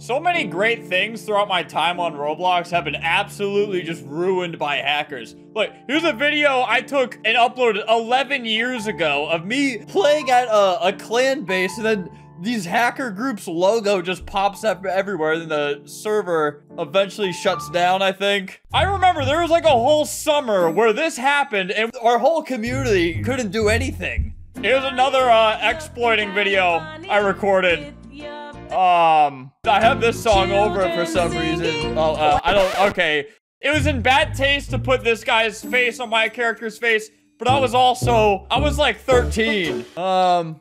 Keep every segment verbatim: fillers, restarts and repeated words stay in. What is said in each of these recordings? So many great things throughout my time on Roblox have been absolutely just ruined by hackers. Look, here's a video I took and uploaded eleven years ago of me playing at a, a clan base, and then these hacker groups logo just pops up everywhere, and the server eventually shuts down, I think. I remember there was like a whole summer where this happened and our whole community couldn't do anything. Here's another uh, exploiting video I recorded. Um, I have this song over it for some reason. Oh, uh, I don't, okay. It was in bad taste to put this guy's face on my character's face, but I was also, I was like thirteen. Um,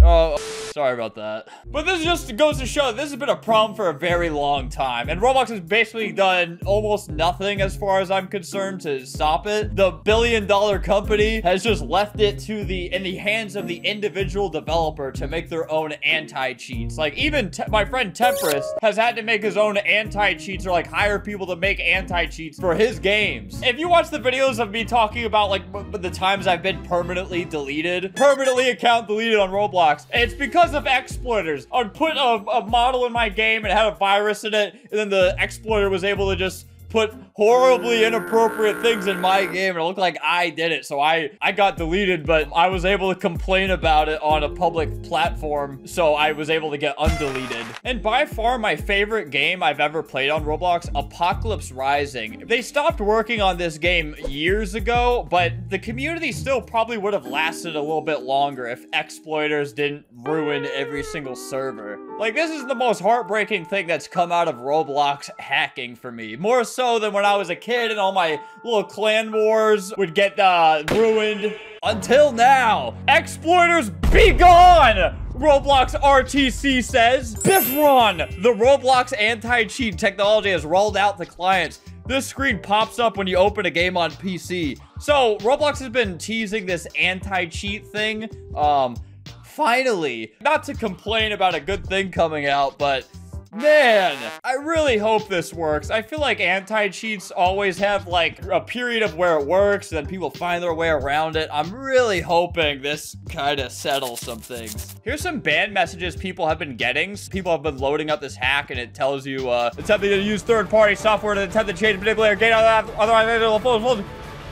oh, sorry about that. But this just goes to show this has been a problem for a very long time, and Roblox has basically done almost nothing as far as I'm concerned to stop it. The billion dollar company has just left it to the in the hands of the individual developer to make their own anti-cheats. Like even te my friend Tempest has had to make his own anti-cheats, or like hire people to make anti-cheats for his games. If you watch the videos of me talking about like the times I've been permanently deleted, permanently account deleted on Roblox, it's because of exploiters. I put a, a model in my game and it had a virus in it, and then the exploiter was able to just put horribly inappropriate things in my game, and it looked like I did it, so I, I got deleted, but I was able to complain about it on a public platform, so I was able to get undeleted. And by far my favorite game I've ever played on Roblox, Apocalypse Rising. They stopped working on this game years ago, but the community still probably would have lasted a little bit longer if exploiters didn't ruin every single server. Like, this is the most heartbreaking thing that's come out of Roblox hacking for me. More so than when I was a kid and all my little clan wars would get uh, ruined. Until now, exploiters be gone! Roblox R T C says. Bifron, the Roblox anti-cheat technology has rolled out to clients. This screen pops up when you open a game on P C. So Roblox has been teasing this anti-cheat thing. Um, finally, not to complain about a good thing coming out, but man, I really hope this works. I feel like anti-cheats always have like a period of where it works, and then people find their way around it. I'm really hoping this kind of settles some things. Here's some banned messages people have been getting. People have been loading up this hack, and it tells you, uh, attempting to use third-party software to attempt to change, manipulate, or gain other, otherwise,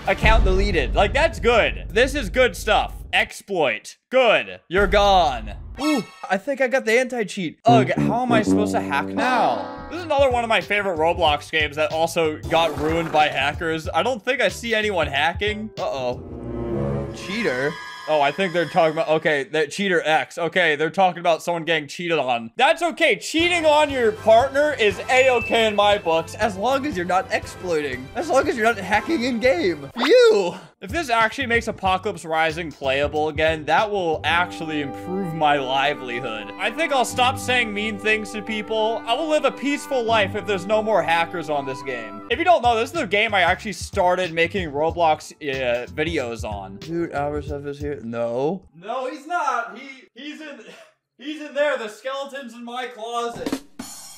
account deleted. Like, that's good. This is good stuff. Exploit. Good. You're gone. Ooh, I think I got the anti-cheat. Ugh, how am I supposed to hack now? This is another one of my favorite Roblox games that also got ruined by hackers. I don't think I see anyone hacking. Uh-oh. Cheater? Oh, I think they're talking about, okay, that cheater X. Okay, they're talking about someone getting cheated on. That's okay. Cheating on your partner is A-okay in my books, as long as you're not exploiting. As long as you're not hacking in-game. You! If this actually makes Apocalypse Rising playable again, that will actually improve my livelihood. I think I'll stop saying mean things to people. I will live a peaceful life if there's no more hackers on this game. If you don't know, this is the game I actually started making Roblox uh, videos on. Dude, Albert's is here. No. No, he's not. He he's in he's in there. The skeleton's in my closet.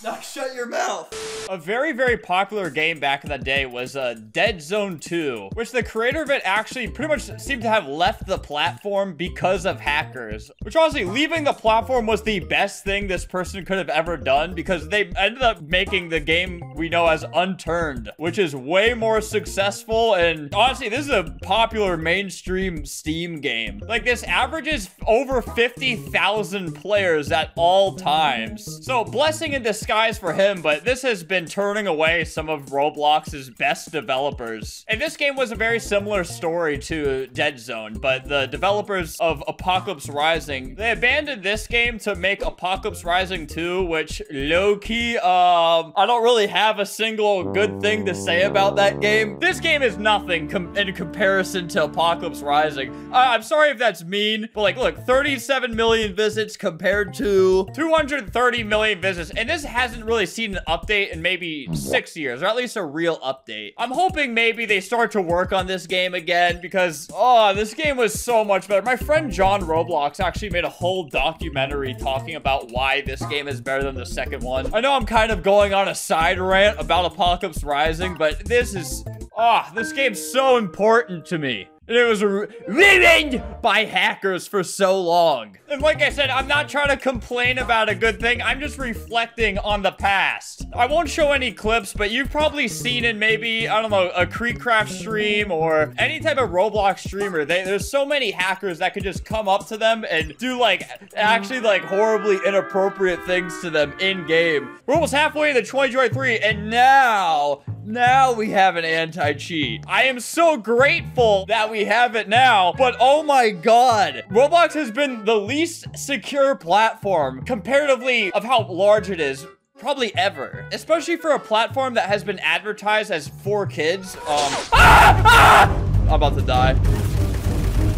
Now shut your mouth. A very, very popular game back in the day was uh, Dead Zone two, which the creator of it actually pretty much seemed to have left the platform because of hackers. Which honestly, leaving the platform was the best thing this person could have ever done, because they ended up making the game we know as Unturned, which is way more successful. And honestly, this is a popular mainstream Steam game. Like, this averages over fifty thousand players at all times. So blessing in disguise guys for him, but this has been turning away some of Roblox's best developers. And this game was a very similar story to Dead Zone, but the developers of Apocalypse Rising, they abandoned this game to make Apocalypse Rising two, which low-key, um, I don't really have a single good thing to say about that game. This game is nothing com in comparison to Apocalypse Rising. Uh, I'm sorry if that's mean, but like, look, thirty-seven million visits compared to two hundred thirty million visits, and this hasn't really seen an update in maybe six years, or at least a real update. I'm hoping maybe they start to work on this game again, because, oh, this game was so much better. My friend John Roblox actually made a whole documentary talking about why this game is better than the second one. I know I'm kind of going on a side rant about Apocalypse Rising, but this is, ah, oh, this game's so important to me. And it was ruined by hackers for so long. And like I said, I'm not trying to complain about a good thing. I'm just reflecting on the past. I won't show any clips, but you've probably seen in maybe, I don't know, a KreekCraft stream or any type of Roblox streamer. They, there's so many hackers that could just come up to them and do like, actually like horribly inappropriate things to them in game. We're almost halfway to twenty twenty-three and now, now we have an anti-cheat. I am so grateful that we We have it now, but oh my god, Roblox has been the least secure platform comparatively of how large it is probably ever, especially for a platform that has been advertised as for kids. um ah! Ah! I'm about to die.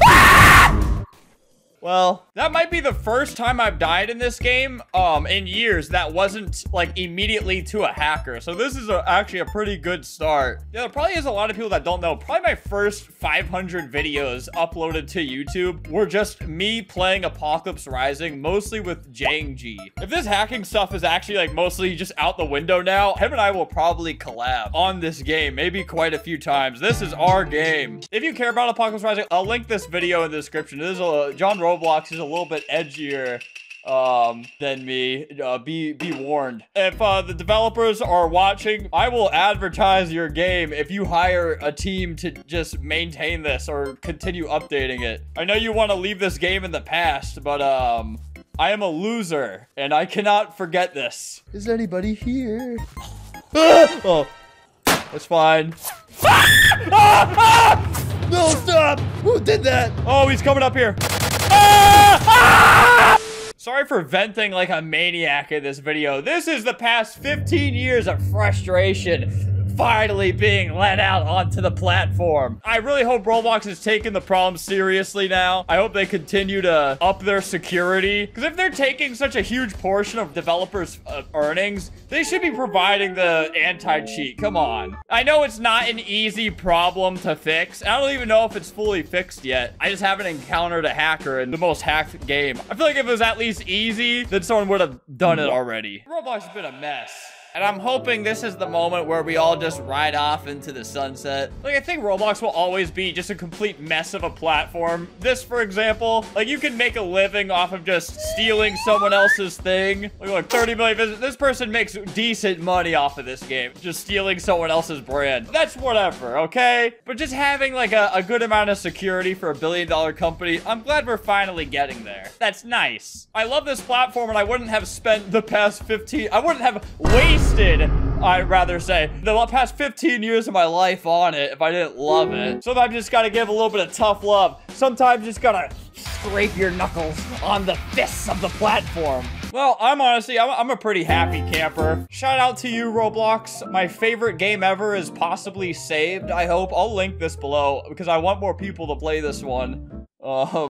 ah! Well, that might be the first time I've died in this game um in years that wasn't like immediately to a hacker, so this is a, actually a pretty good start. Yeah, there probably is a lot of people that don't know, probably my first five hundred videos uploaded to YouTube were just me playing Apocalypse Rising, mostly with Jang G. If this hacking stuff is actually like mostly just out the window now, him and I will probably collab on this game, maybe quite a few times. This is our game. If you care about Apocalypse Rising, I'll link this video in the description. This is a John Roblox is a little bit edgier um than me. Uh, be be warned. If uh, the developers are watching, I will advertise your game if you hire a team to just maintain this or continue updating it. I know you want to leave this game in the past, but um I am a loser and I cannot forget this. Is anybody here? Oh, that's fine. No, stop! Who did that? Oh, he's coming up here. Sorry for venting like a maniac in this video. This is the past fifteen years of frustration finally being let out onto the platform. I really hope Roblox is taking the problem seriously now. I hope they continue to up their security, because if they're taking such a huge portion of developers' uh, earnings, they should be providing the anti-cheat. Come on. I know it's not an easy problem to fix. I don't even know if it's fully fixed yet. I just haven't encountered a hacker in the most hacked game. I feel like if it was at least easy, then someone would have done it already. Roblox has been a mess. And I'm hoping this is the moment where we all just ride off into the sunset. Like, I think Roblox will always be just a complete mess of a platform. This, for example, like, you can make a living off of just stealing someone else's thing. Like, like thirty million visits. This person makes decent money off of this game, just stealing someone else's brand. That's whatever, okay? But just having, like, a, a good amount of security for a billion-dollar company, I'm glad we're finally getting there. That's nice. I love this platform, and I wouldn't have spent the past fifteen... I wouldn't have wasted... I'd rather say the past fifteen years of my life on it if I didn't love it. Sometimes you just gotta give a little bit of tough love. Sometimes you just gotta scrape your knuckles on the fists of the platform. Well, I'm honestly, I'm, I'm a pretty happy camper. Shout out to you, Roblox. My favorite game ever is possibly saved, I hope. I'll link this below because I want more people to play this one. Uh,